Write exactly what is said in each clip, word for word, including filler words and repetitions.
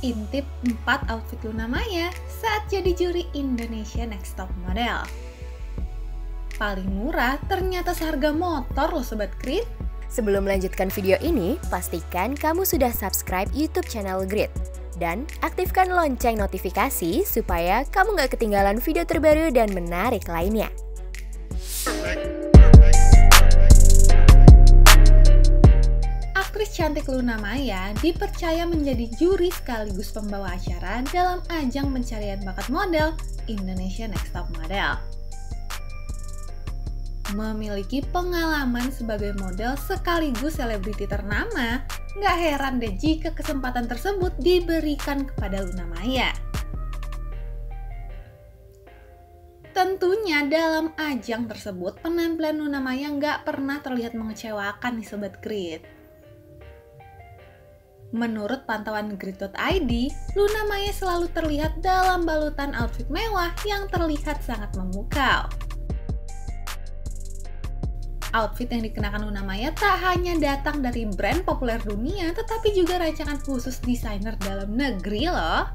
intip empat outfit Luna Maya saat jadi juri Indonesia Next Top Model. Paling murah ternyata seharga motor loh Sobat Grid. Sebelum melanjutkan video ini, pastikan kamu sudah subscribe YouTube channel Grid. Dan aktifkan lonceng notifikasi supaya kamu nggak ketinggalan video terbaru dan menarik lainnya. Aktris cantik Luna Maya dipercaya menjadi juri sekaligus pembawa acara dalam ajang pencarian bakat model Indonesia Next Top Model. Memiliki pengalaman sebagai model sekaligus selebriti ternama, nggak heran deh jika kesempatan tersebut diberikan kepada Luna Maya. Tentunya dalam ajang tersebut penampilan Luna Maya nggak pernah terlihat mengecewakan nih Sobat Grid. Menurut pantauan Grid dot I D, Luna Maya selalu terlihat dalam balutan outfit mewah yang terlihat sangat memukau. Outfit yang dikenakan Luna Maya tak hanya datang dari brand populer dunia, tetapi juga rancangan khusus desainer dalam negeri loh.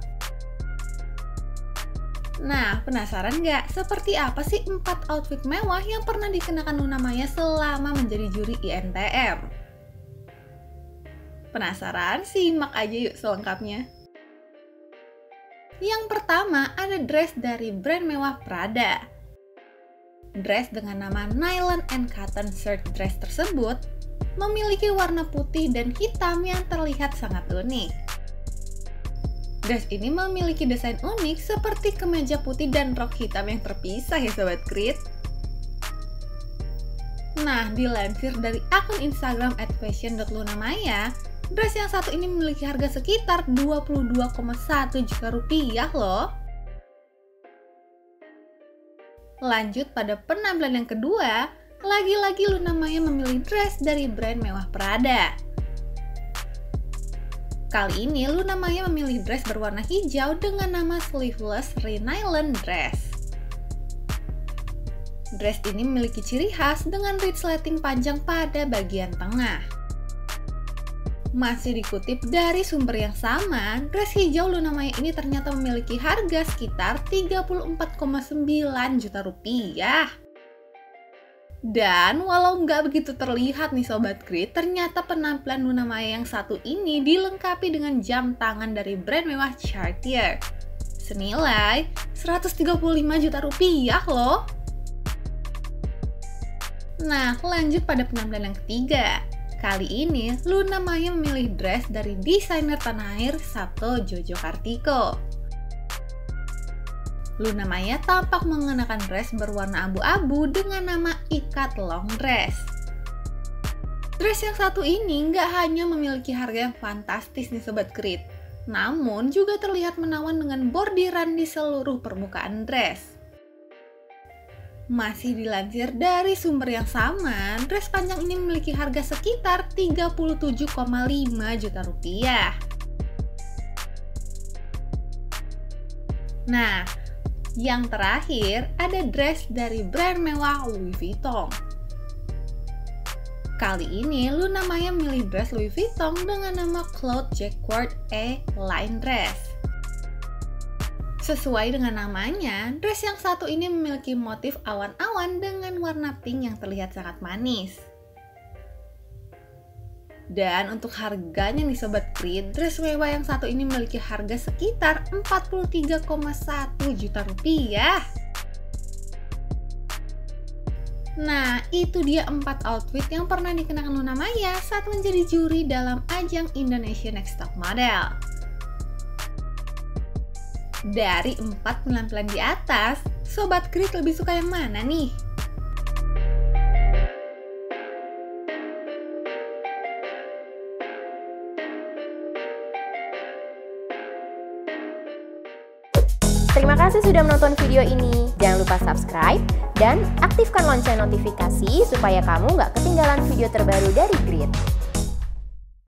Nah, penasaran nggak seperti apa sih empat outfit mewah yang pernah dikenakan Luna Maya selama menjadi juri I N T M? Penasaran? Simak aja yuk selengkapnya. Yang pertama ada dress dari brand mewah Prada. Dress dengan nama nylon and cotton shirt dress tersebut memiliki warna putih dan hitam yang terlihat sangat unik. Dress ini memiliki desain unik seperti kemeja putih dan rok hitam yang terpisah ya Sobat Grid. Nah, dilansir dari akun Instagram at fashion dot luna maya, dress yang satu ini memiliki harga sekitar dua puluh dua koma satu juta rupiah loh. Lanjut pada penampilan yang kedua, lagi-lagi Luna Maya memilih dress dari brand mewah Prada. Kali ini Luna Maya memilih dress berwarna hijau dengan nama sleeveless re-nylon dress. Dress ini memiliki ciri khas dengan red slitting panjang pada bagian tengah. Masih dikutip dari sumber yang sama, dress hijau Luna Maya ini ternyata memiliki harga sekitar tiga puluh empat koma sembilan juta rupiah. Dan walau nggak begitu terlihat nih Sobat Grid, ternyata penampilan Luna Maya yang satu ini dilengkapi dengan jam tangan dari brand mewah Cartier senilai seratus tiga puluh lima juta rupiah loh. Nah, lanjut pada penampilan yang ketiga. Kali ini, Luna Maya memilih dress dari desainer tanah air Sabto Jojo Kartiko. Luna Maya tampak mengenakan dress berwarna abu-abu dengan nama ikat long dress. Dress yang satu ini nggak hanya memiliki harga yang fantastis nih Sobat Grid, namun juga terlihat menawan dengan bordiran di seluruh permukaan dress. Masih dilansir dari sumber yang sama, dress panjang ini memiliki harga sekitar tiga puluh tujuh koma lima juta rupiah. Nah, yang terakhir ada dress dari brand mewah Louis Vuitton. Kali ini Luna Maya memilih dress Louis Vuitton dengan nama Claude Jacquard A-Line Dress. Sesuai dengan namanya, dress yang satu ini memiliki motif awan-awan dengan warna pink yang terlihat sangat manis. Dan untuk harganya nih Sobat Grid, dress mewah yang satu ini memiliki harga sekitar empat puluh tiga koma satu juta rupiah. Nah, itu dia empat outfit yang pernah dikenakan Luna Maya saat menjadi juri dalam ajang Indonesia Next Top Model. Dari empat penampilan di atas, Sobat Grid lebih suka yang mana nih? Terima kasih sudah menonton video ini. Jangan lupa subscribe dan aktifkan lonceng notifikasi supaya kamu nggak ketinggalan video terbaru dari Grid.